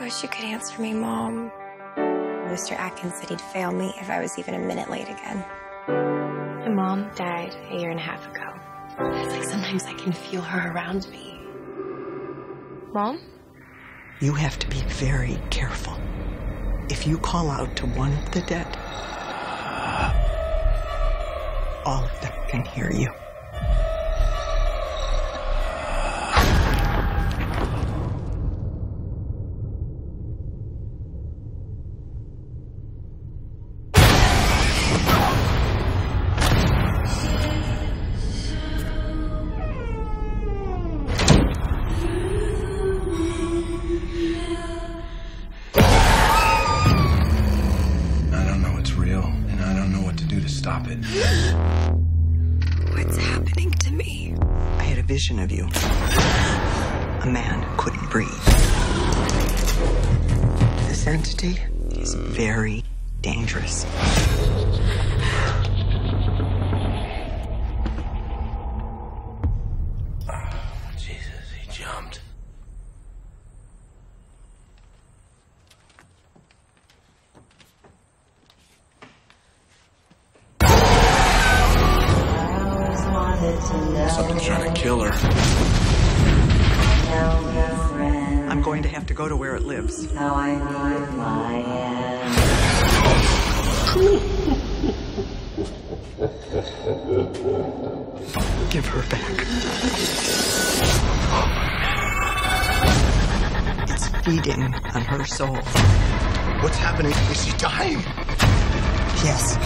I wish you could answer me, Mom. Mr. Atkins said he'd fail me if I was even a minute late again. My mom died a year and a half ago. It's like sometimes I can feel her around me. Mom? You have to be very careful. If you call out to one of the dead, all of them can hear you. Stop it. What's happening to me? I had a vision of you. A man who couldn't breathe. This entity is very dangerous. Oh, Jesus, he jumped. Something's trying to kill her. I'm going to have to go to where it lives. Give her back. It's feeding on her soul. What's happening? Is she dying? Yes.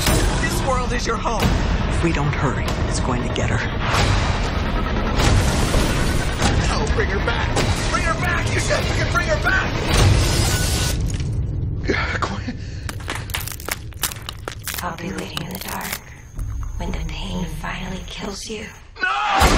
This world is your home. If we don't hurry, it's going to get her. Bring her back! Bring her back! You said you could bring her back! Quiet. I'll be waiting in the dark when the pain finally kills you. No!